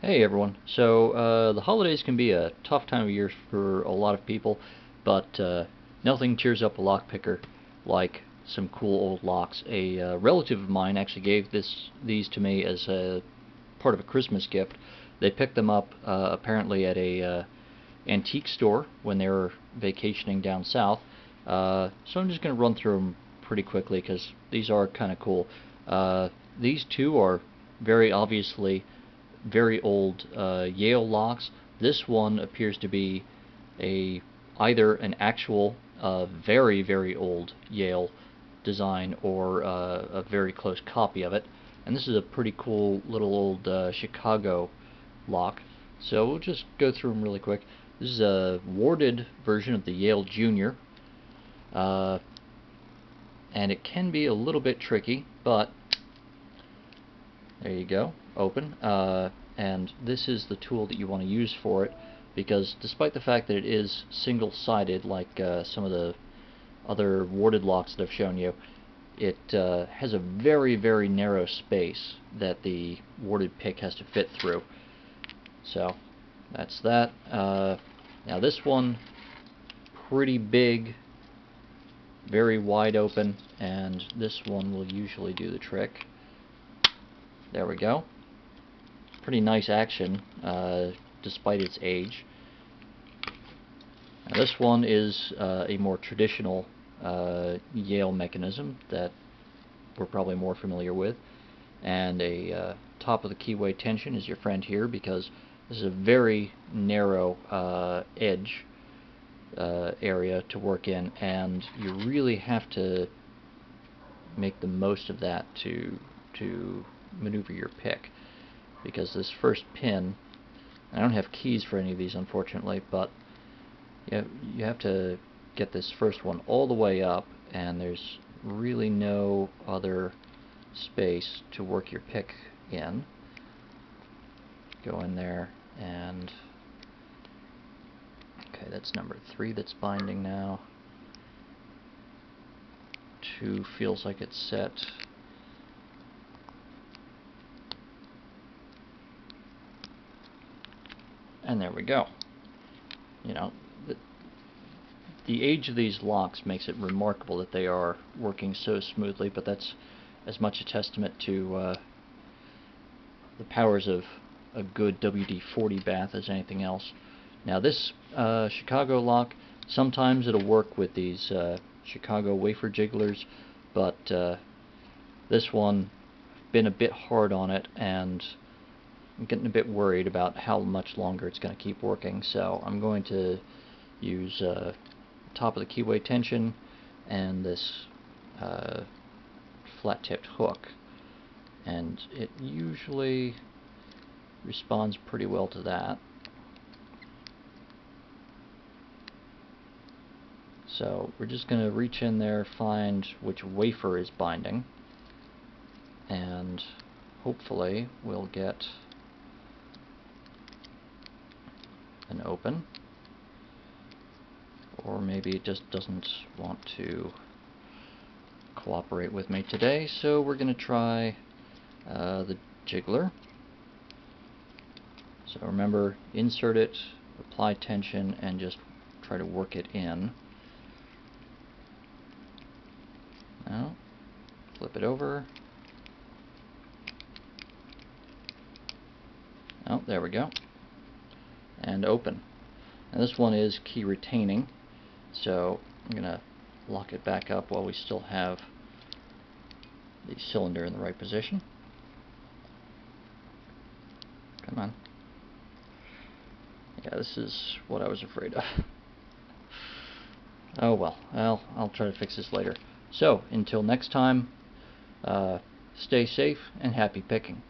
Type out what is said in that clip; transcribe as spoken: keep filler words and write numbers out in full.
Hey everyone, so uh, the holidays can be a tough time of year for a lot of people, but uh, nothing cheers up a lock picker like some cool old locks. A uh, relative of mine actually gave this these to me as a part of a Christmas gift. They picked them up uh, apparently at a uh, antique store when they were vacationing down south, uh, so I'm just going to run through them pretty quickly because these are kind of cool. Uh, these two are very obviously very old uh, Yale locks. This one appears to be a either an actual uh, very very old Yale design or uh, a very close copy of it, and this is a pretty cool little old uh, Chicago lock, so we'll just go through them really quick. This is a warded version of the Yale Junior, uh, and it can be a little bit tricky, but there you go, open, uh, and this is the tool that you want to use for it, because despite the fact that it is single-sided like uh, some of the other warded locks that I've shown you, it uh, has a very, very narrow space that the warded pick has to fit through. So, that's that. Uh, now this one, pretty big, very wide open, and this one will usually do the trick. There we go. Pretty nice action, uh, despite its age. Now this one is uh, a more traditional uh, Yale mechanism that we're probably more familiar with. And a uh, top of the keyway tension is your friend here, because this is a very narrow uh, edge uh, area to work in, and you really have to make the most of that to to maneuver your pick, because this first pin, I don't have keys for any of these unfortunately, but you have to get this first one all the way up, and there's really no other space to work your pick in. Go in there and okay, that's number three that's binding now. Two feels like it's set. And there we go. You know, the, the age of these locks makes it remarkable that they are working so smoothly, but that's as much a testament to uh, the powers of a good W D forty bath as anything else. Now this uh, Chicago lock, sometimes it'll work with these uh, Chicago wafer jigglers, but uh, this one, been a bit hard on it, and I'm getting a bit worried about how much longer it's going to keep working, so I'm going to use uh, top of the keyway tension and this uh, flat-tipped hook, and it usually responds pretty well to that. So we're just going to reach in there, find which wafer is binding, and hopefully we'll get and open, or maybe it just doesn't want to cooperate with me today, so we're going to try uh, the jiggler. So remember, insert it, apply tension, and just try to work it in. Now, flip it over. Oh, there we go. And open. Now this one is key retaining, so I'm going to lock it back up while we still have the cylinder in the right position. Come on. Yeah, this is what I was afraid of. Oh well, well, I'll try to fix this later. So, until next time, uh, stay safe and happy picking.